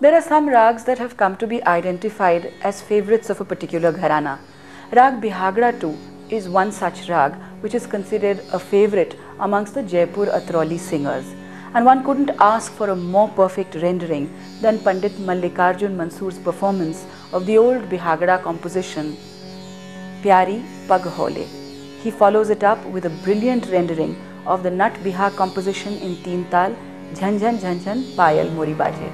There are some rags that have come to be identified as favorites of a particular gharana. Rag Bihag too is one such rag which is considered a favorite amongst the Jaipur-Atrauli singers. And one couldn't ask for a more perfect rendering than Pandit Mallikarjun Mansoor's performance of the old Bihagda composition, Pyari Paghole. He follows it up with a brilliant rendering of the Nat Bihag composition in Teental, Jhanjan Jhanjan Payal Moribadhe.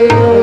Pyari Paghole.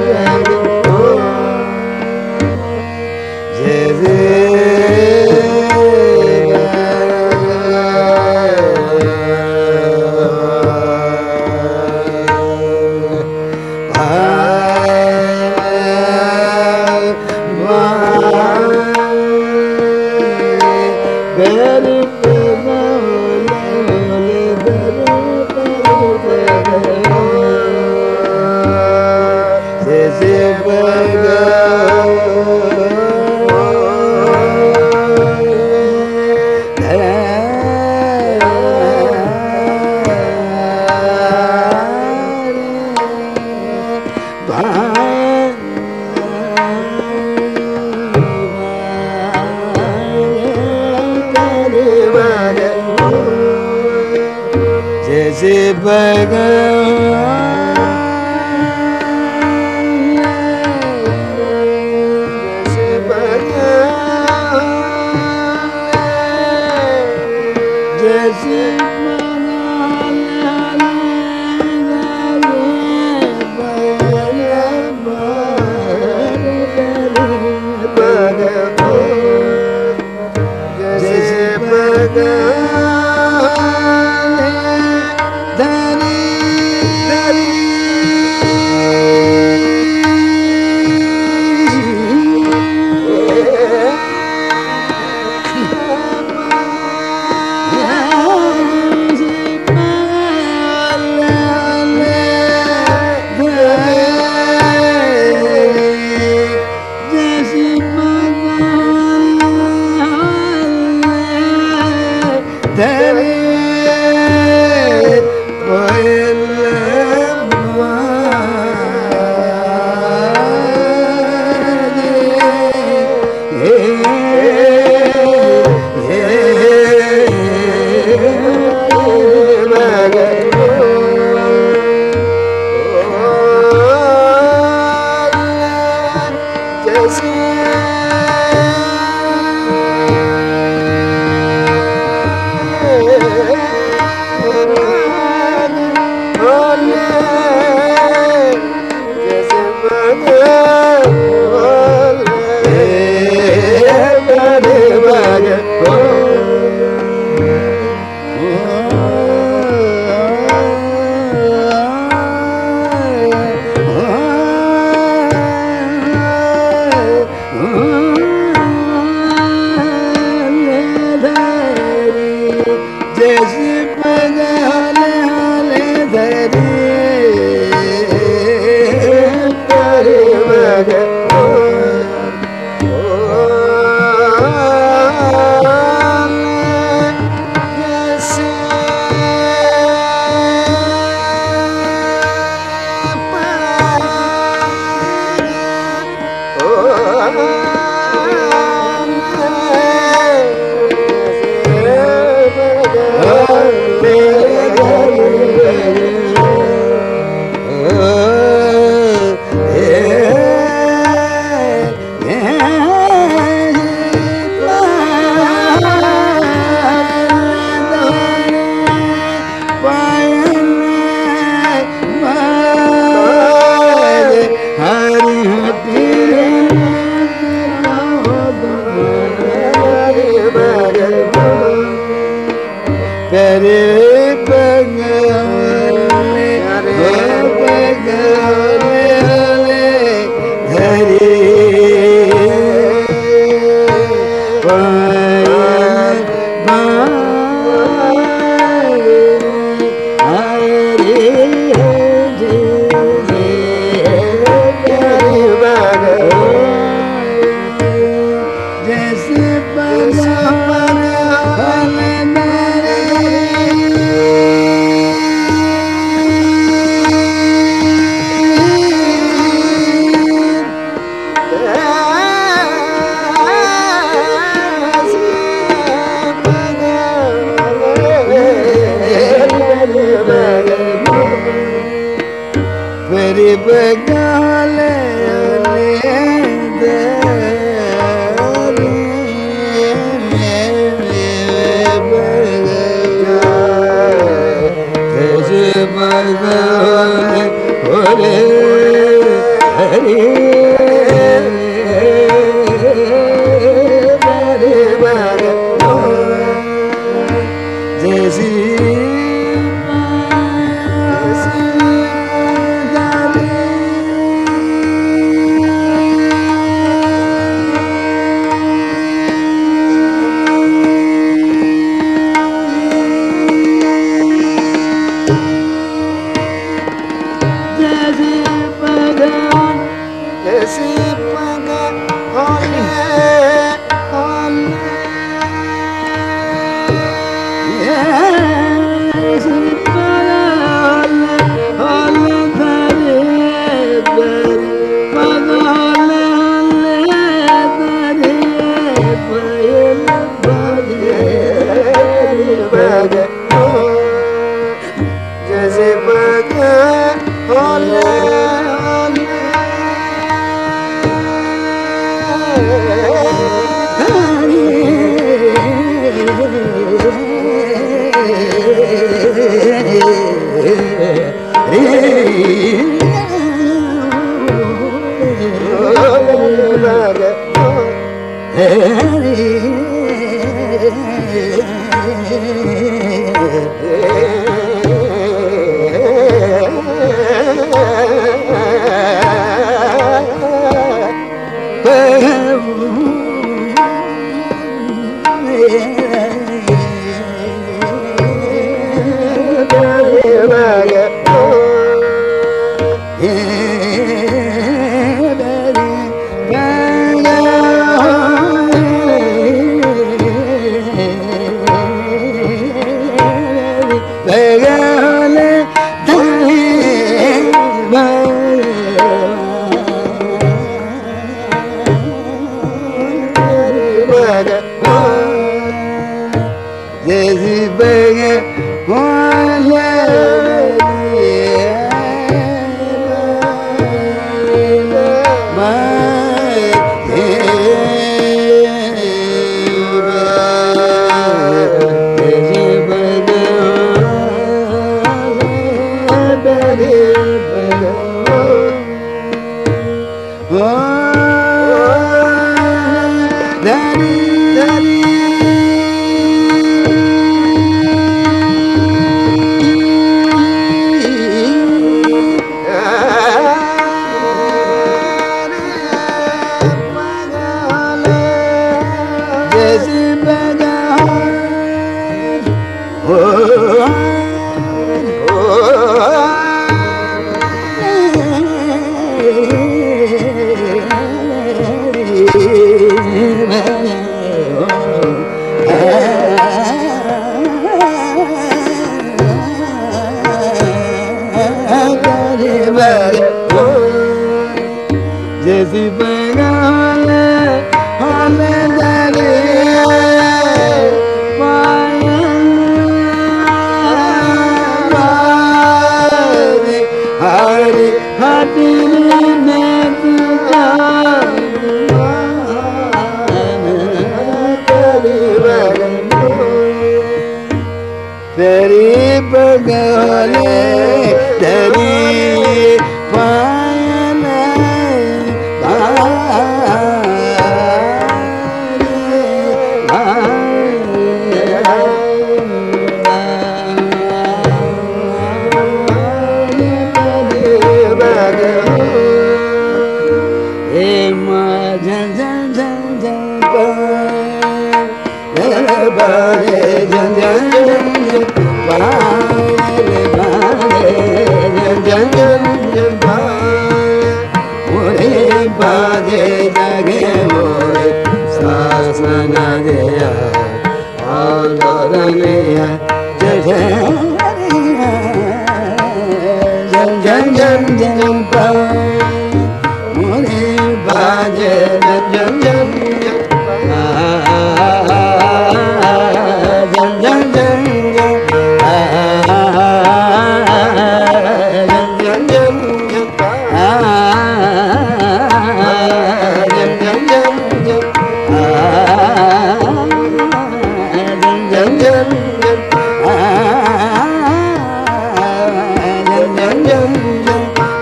Jhanjan Jhanjan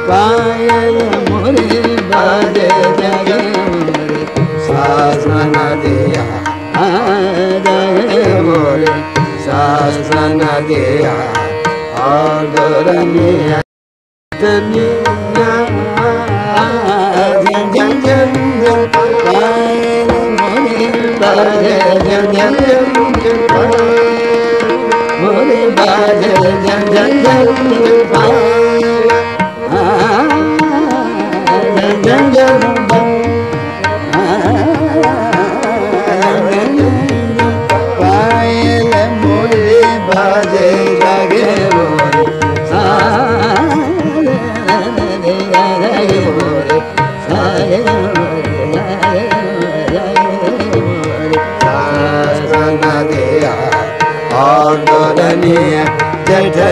Payal Moribadhe. ديا أدرني Jhanjan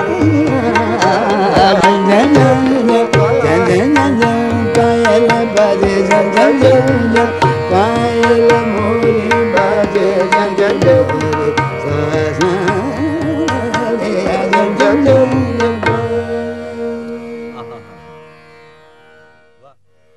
Jhanjan Payal Moribadhe.